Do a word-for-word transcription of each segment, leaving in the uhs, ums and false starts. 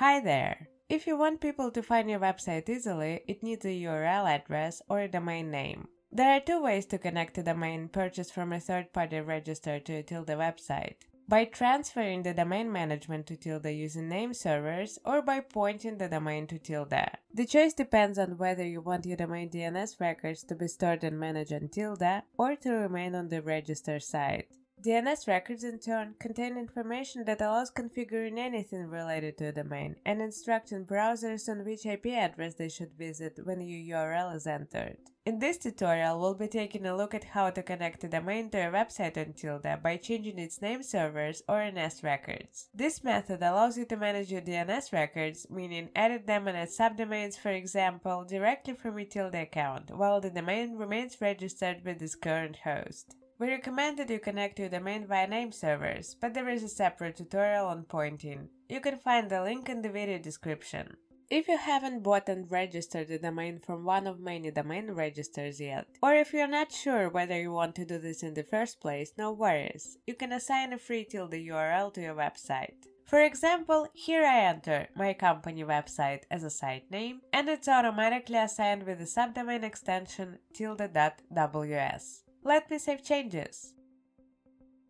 Hi there! If you want people to find your website easily, it needs a U R L address or a domain name. There are two ways to connect a domain purchased from a third-party register to a Tilda website: by transferring the domain management to Tilda using name servers, or by pointing the domain to Tilda. The choice depends on whether you want your domain D N S records to be stored and managed on Tilda, or to remain on the register site. D N S records, in turn, contain information that allows configuring anything related to a domain, and instructing browsers on which I P address they should visit when your U R L is entered. In this tutorial, we'll be taking a look at how to connect a domain to a website on Tilda by changing its name servers or N S records. This method allows you to manage your D N S records, meaning edit them and add subdomains, for example, directly from your Tilda account, while the domain remains registered with its current host. We recommend that you connect your domain via name servers, but there is a separate tutorial on pointing. You can find the link in the video description. If you haven't bought and registered a domain from one of many domain registers yet, or if you're not sure whether you want to do this in the first place, no worries. You can assign a free Tilda U R L to your website. For example, here I enter my company website as a site name, and it's automatically assigned with the subdomain extension tilda dot w s. Let me save changes.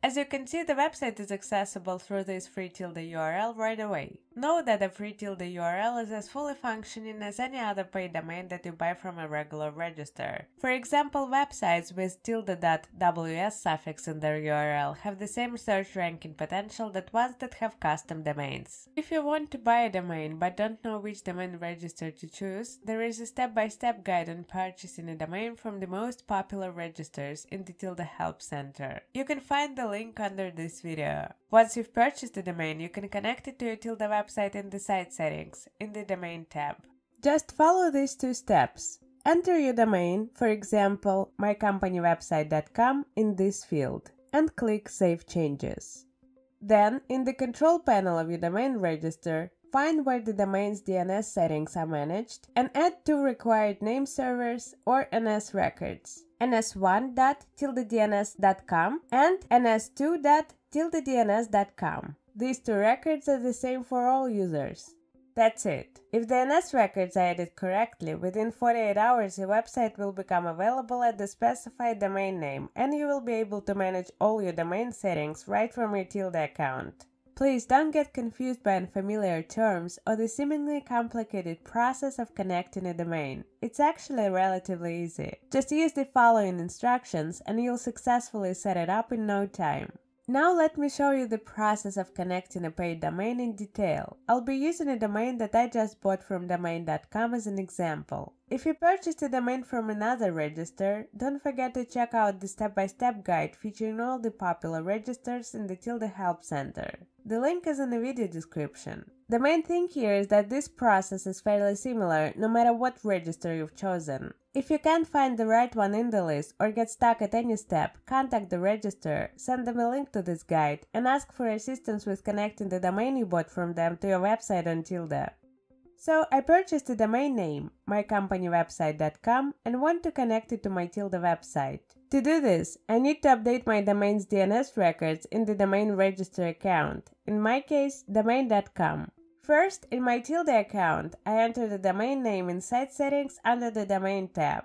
As you can see, the website is accessible through this free Tilda U R L right away. Note that the free Tilda U R L is as fully functioning as any other paid domain that you buy from a regular register. For example, websites with tilda dot w s suffix in their U R L have the same search ranking potential that ones that have custom domains. If you want to buy a domain but don't know which domain register to choose, there is a step-by-step guide on purchasing a domain from the most popular registers in the Tilda Help Center. You can find the link under this video. Once you've purchased the domain, you can connect it to your Tilda website in the site settings, in the domain tab. Just follow these two steps. Enter your domain, for example, my company website dot com, in this field, and click Save Changes. Then, in the control panel of your domain register, find where the domain's D N S settings are managed, and add two required name servers or N S records: n s one dot tilda d n s dot com and n s two dot tilda d n s dot com. These two records are the same for all users. That's it. If the N S records are added correctly, within forty-eight hours your website will become available at the specified domain name, and you will be able to manage all your domain settings right from your Tilda account. Please don't get confused by unfamiliar terms or the seemingly complicated process of connecting a domain. It's actually relatively easy. Just use the following instructions and you'll successfully set it up in no time. Now let me show you the process of connecting a paid domain in detail. I'll be using a domain that I just bought from domain dot com as an example. If you purchased a domain from another register, don't forget to check out the step-by-step guide featuring all the popular registers in the Tilda Help Center. The link is in the video description. The main thing here is that this process is fairly similar no matter what register you've chosen. If you can't find the right one in the list or get stuck at any step, contact the register, send them a link to this guide, and ask for assistance with connecting the domain you bought from them to your website on Tilda. So, I purchased the domain name, my company website dot com, and want to connect it to my Tilda website. To do this, I need to update my domain's D N S records in the domain register account, in my case, domain dot com. First, in my Tilda account, I enter the domain name in Site Settings under the Domain tab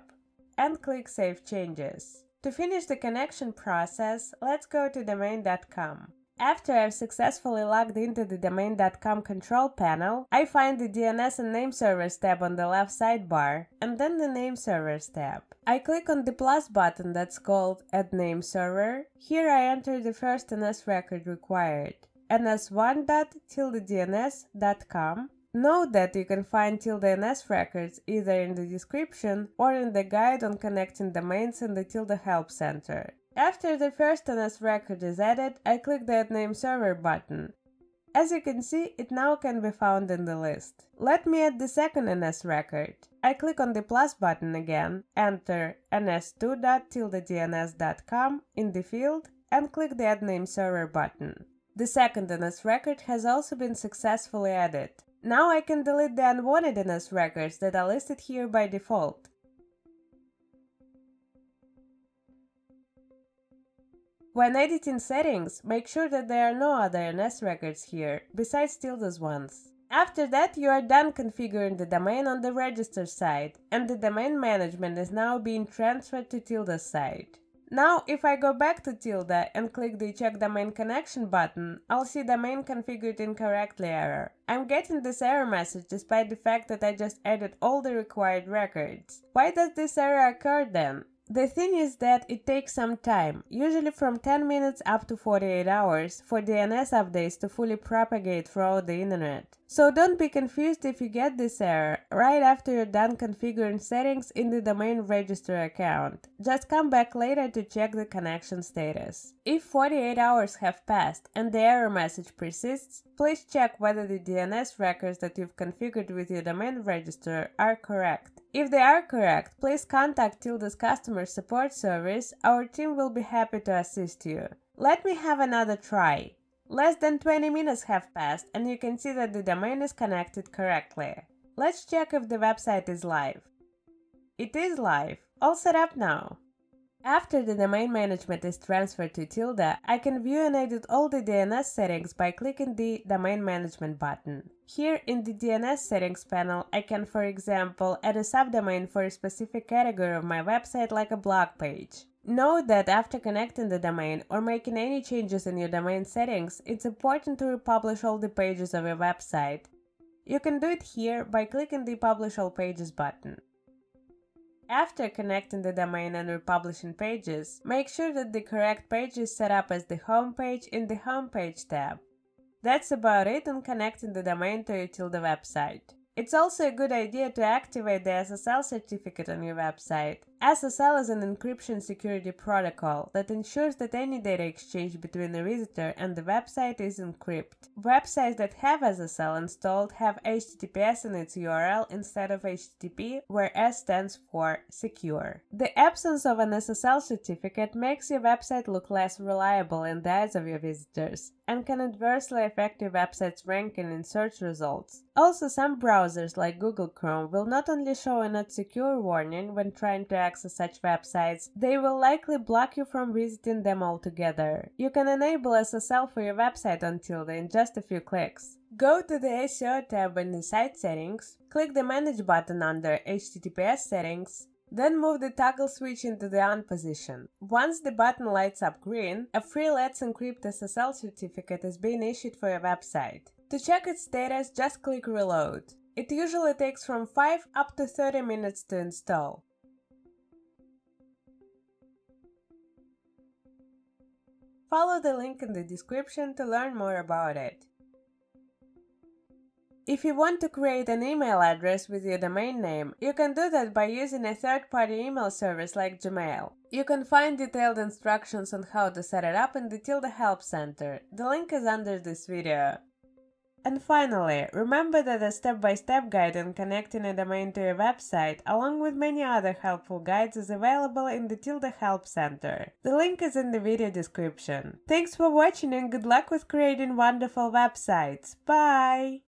and click Save Changes. To finish the connection process, let's go to domain dot com. After I've successfully logged into the domain dot com control panel, I find the D N S and Name Servers tab on the left sidebar, and then the Name Servers tab. I click on the plus button that's called Add Name Server. Here I enter the first N S record required: n s one dot tilda d n s dot com. Note that you can find Tilda N S records either in the description or in the guide on connecting domains in the Tilda Help Center. After the first N S record is added, I click the Add Name Server button. As you can see, it now can be found in the list. Let me add the second N S record. I click on the plus button again, enter n s two dot tilda d n s dot com in the field, and click the Add Name Server button. The second N S record has also been successfully added. Now I can delete the unwanted N S records that are listed here by default. When editing settings, make sure that there are no other N S records here, besides Tilda's ones. After that, you are done configuring the domain on the register side, and the domain management is now being transferred to Tilda's side. Now, if I go back to Tilda and click the Check Domain Connection button, I'll see Domain Configured Incorrectly error. I'm getting this error message despite the fact that I just added all the required records. Why does this error occur then? The thing is that it takes some time, usually from ten minutes up to forty-eight hours, for D N S updates to fully propagate throughout the internet. So don't be confused if you get this error right after you're done configuring settings in the domain register account. Just come back later to check the connection status. If forty-eight hours have passed and the error message persists, please check whether the D N S records that you've configured with your domain register are correct. If they are correct, please contact Tilda's customer support service. Our team will be happy to assist you. Let me have another try. Less than twenty minutes have passed and you can see that the domain is connected correctly. Let's check if the website is live. It is live. All set up now. After the domain management is transferred to Tilda, I can view and edit all the D N S settings by clicking the Domain Management button. Here in the D N S settings panel, I can, for example, add a subdomain for a specific category of my website like a blog page. Note that after connecting the domain or making any changes in your domain settings, it's important to republish all the pages of your website. You can do it here by clicking the Publish All Pages button. After connecting the domain and republishing pages, make sure that the correct page is set up as the home page in the Home Page tab. That's about it on connecting the domain to your Tilda website. It's also a good idea to activate the S S L certificate on your website. S S L is an encryption security protocol that ensures that any data exchange between the visitor and the website is encrypted. Websites that have S S L installed have H T T P S in its U R L instead of H T T P, where S stands for secure. The absence of an S S L certificate makes your website look less reliable in the eyes of your visitors and can adversely affect your website's ranking in search results. Also, some browsers like Google Chrome will not only show a not secure warning when trying to access such websites, they will likely block you from visiting them altogether. You can enable S S L for your website on Tilda in just a few clicks. Go to the S E O tab in the Site Settings, click the Manage button under H T T P S Settings, then move the toggle switch into the On position. Once the button lights up green, a free Let's Encrypt S S L certificate is being issued for your website. To check its status, just click Reload. It usually takes from five up to thirty minutes to install. Follow the link in the description to learn more about it. If you want to create an email address with your domain name, you can do that by using a third-party email service like Gmail. You can find detailed instructions on how to set it up in the Tilda Help Center. The link is under this video. And finally, remember that a step-by-step guide on connecting a domain to your website, along with many other helpful guides, is available in the Tilda Help Center. The link is in the video description. Thanks for watching and good luck with creating wonderful websites. Bye!